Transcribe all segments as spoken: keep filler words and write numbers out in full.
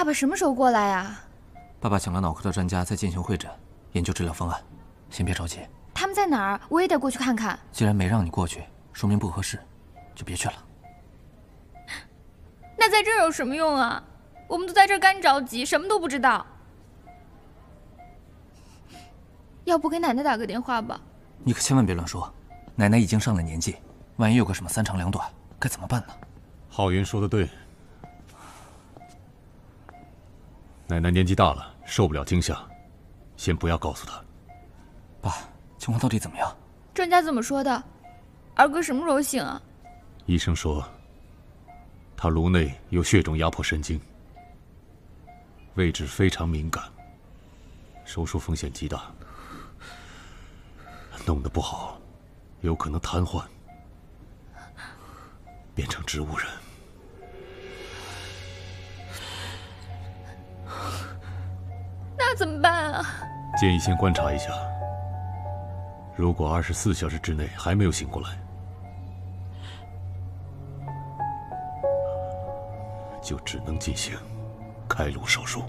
爸爸什么时候过来呀？爸爸请了脑科的专家在进行会诊，研究治疗方案。先别着急。他们在哪儿？我也得过去看看。既然没让你过去，说明不合适，就别去了。那在这儿有什么用啊？我们都在这儿干着急，什么都不知道。要不给奶奶打个电话吧？你可千万别乱说，奶奶已经上了年纪，万一有个什么三长两短，该怎么办呢？浩云说的对。 奶奶年纪大了，受不了惊吓，先不要告诉她。爸，情况到底怎么样？专家怎么说的？儿哥什么时候醒啊？医生说，他颅内有血肿压迫神经，位置非常敏感，手术风险极大，弄得不好，有可能瘫痪，变成植物人。 那怎么办啊？建议先观察一下。如果二十四小时之内还没有醒过来，就只能进行开颅手术。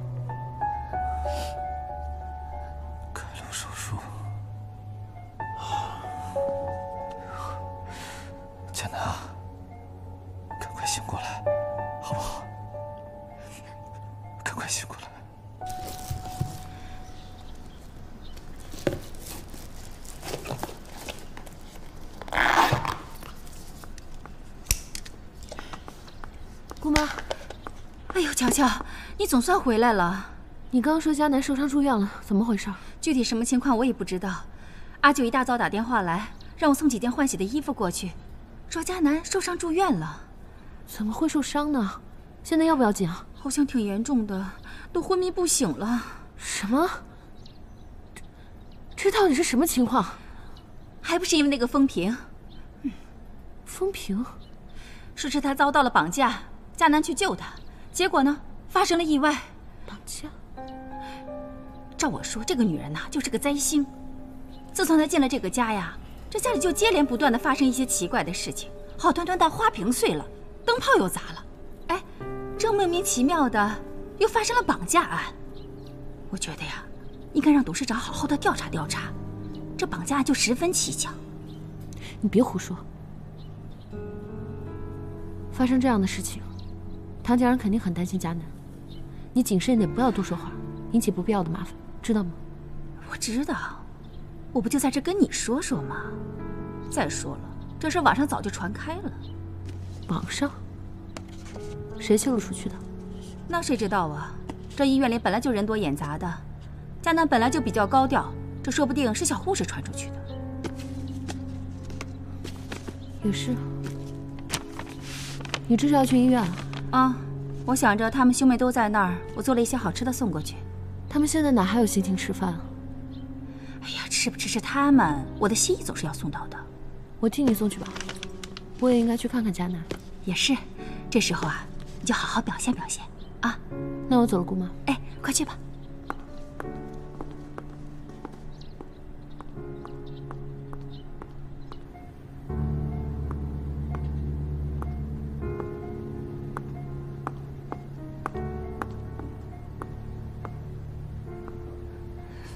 开颅手术，简南啊，赶快醒过来，好不好？赶快醒过来。 乔乔，你总算回来了。你刚说佳楠受伤住院了，怎么回事？具体什么情况我也不知道。阿九一大早打电话来，让我送几件换洗的衣服过去，说佳楠受伤住院了。怎么会受伤呢？现在要不要紧啊？好像挺严重的，都昏迷不醒了。什么？这到底是什么情况？还不是因为那个风平。嗯，风平，说是他遭到了绑架，佳楠去救他。 结果呢，发生了意外。绑架？照我说，这个女人呐、啊，就是个灾星。自从她进了这个家呀，这家里就接连不断的发生一些奇怪的事情。好端端的花瓶碎了，灯泡又砸了，哎，这莫名其妙的又发生了绑架案。我觉得呀，应该让董事长好好的调查调查，这绑架案就十分蹊跷。你别胡说，发生这样的事情。 唐家人肯定很担心佳楠，你谨慎一点，不要多说话，引起不必要的麻烦，知道吗？我知道，我不就在这跟你说说吗？再说了，这事网上早就传开了。网上？谁泄露出去的？那谁知道啊？这医院里本来就人多眼杂的，佳楠本来就比较高调，这说不定是小护士传出去的。也是，你这是要去医院啊？ 啊，我想着她们兄妹都在那儿，我做了一些好吃的送过去。她们现在哪还有心情吃饭啊？哎呀，吃不吃是她们，我的心意总是要送到的。我替你送去吧，我也应该去看看佳楠。也是，这时候啊，你就好好表现表现啊。那我走了，姑妈。哎，快去吧。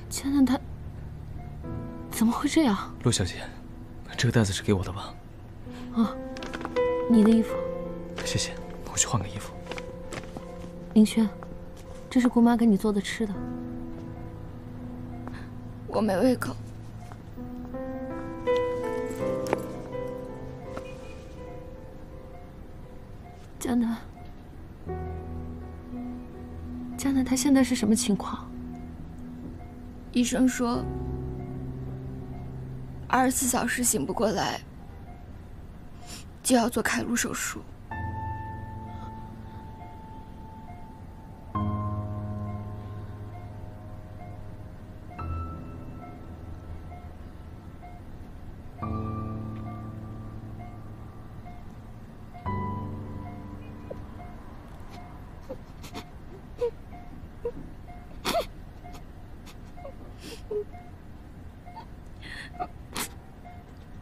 佳楠她怎么会这样？陆小姐，这个袋子是给我的吧？啊，你的衣服。谢谢，我去换个衣服。林轩，这是姑妈给你做的吃的。我没胃口。佳楠，佳楠她现在是什么情况？ 医生说，二十四小时醒不过来，就要做开颅手术。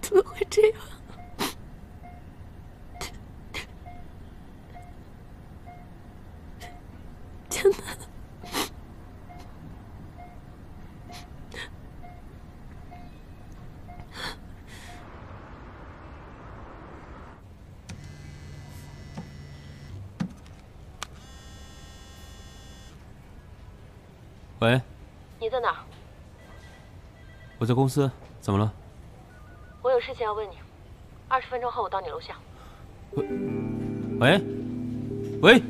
怎么会这样？喂，你在哪？我在公司，怎么了？我有事情要问你，二十分钟后我到你楼下。喂，喂，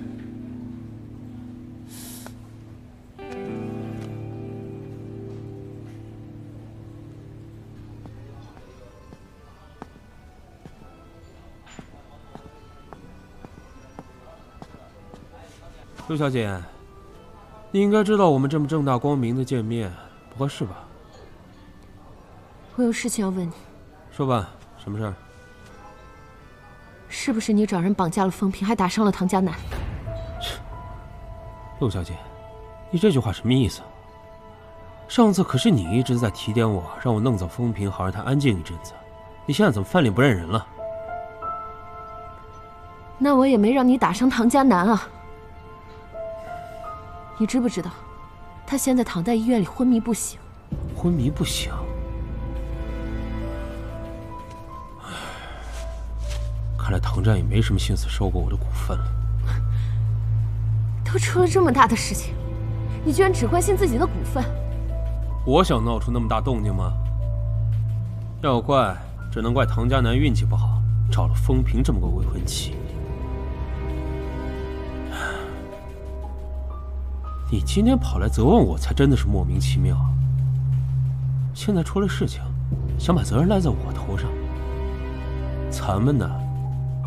陆小姐。 你应该知道我们这么正大光明的见面不合适吧？我有事情要问你。说吧，什么事儿？是不是你找人绑架了风平，还打伤了唐家楠？陆小姐，你这句话什么意思？上次可是你一直在提点我，让我弄走风平，好让他安静一阵子。你现在怎么翻脸不认人了？那我也没让你打伤唐家楠啊。 你知不知道，他现在躺在医院里昏迷不醒。昏迷不醒。看来唐战也没什么心思收购我的股份了。都出了这么大的事情，你居然只关心自己的股份？我想闹出那么大动静吗？要怪，只能怪唐家楠运气不好，找了风平这么个未婚妻。 你今天跑来责问我，才真的是莫名其妙。现在出了事情，想把责任赖在我头上，咱们呢，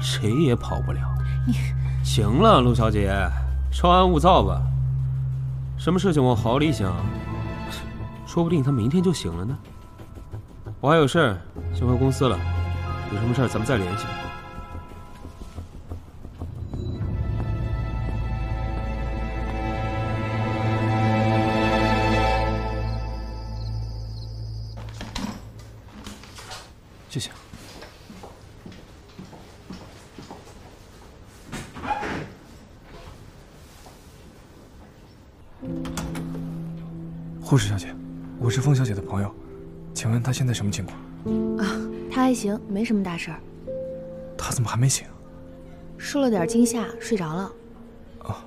谁也跑不了。你行了，陆小姐，稍安勿躁吧。什么事情往好里想，说不定他明天就醒了呢。我还有事，先回公司了。有什么事咱们再联系。 谢谢。护士小姐，我是风小姐的朋友，请问她现在什么情况？啊，她还行，没什么大事儿。她怎么还没醒？受了点惊吓，睡着了。啊，